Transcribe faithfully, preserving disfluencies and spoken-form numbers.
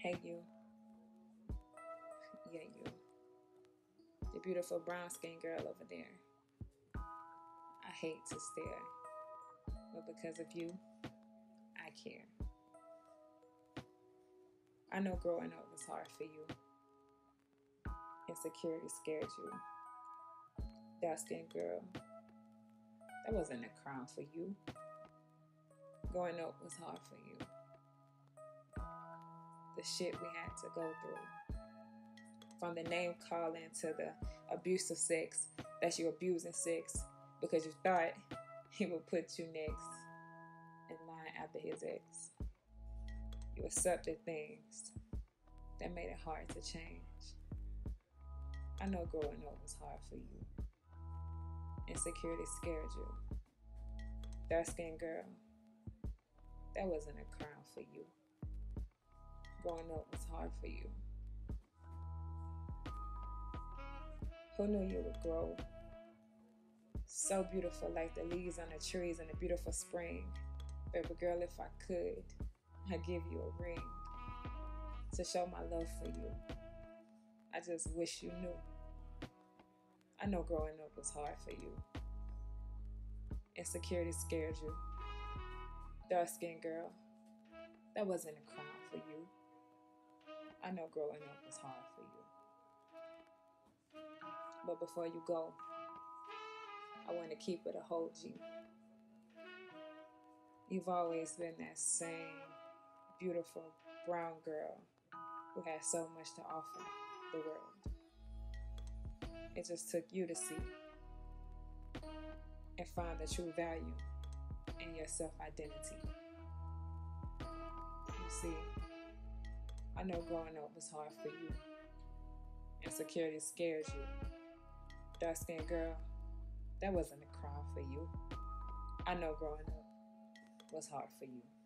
Hey you. Yeah, you. The beautiful brown skinned girl over there. I hate to stare, but because of you, I care. I know growing up was hard for you. Insecurity scared you. Dark skinned girl, that wasn't a crime for you. Growing up was hard for you. The shit we had to go through. From the name calling to the abuse of sex, that you abusing sex because you thought he would put you next in line after his ex. You accepted things that made it hard to change. I know growing up was hard for you. Insecurity scared you. Dark skinned girl, that wasn't a crime for you. Growing up was hard for you. Who knew you would grow so beautiful like the leaves on the trees in a beautiful spring? Baby girl, if I could, I'd give you a ring to show my love for you. I just wish you knew. I know growing up was hard for you. Insecurity scared you. Dark skinned girl, that wasn't a crime for you. I know growing up was hard for you. But before you go, I want to keep it a whole G. You've always been that same beautiful brown girl who had so much to offer the world. It just took you to see and find the true value in your self-identity. You see, I know growing up was hard for you. Insecurity scared you. Dark skinned girl, that wasn't a crime for you. I know growing up was hard for you.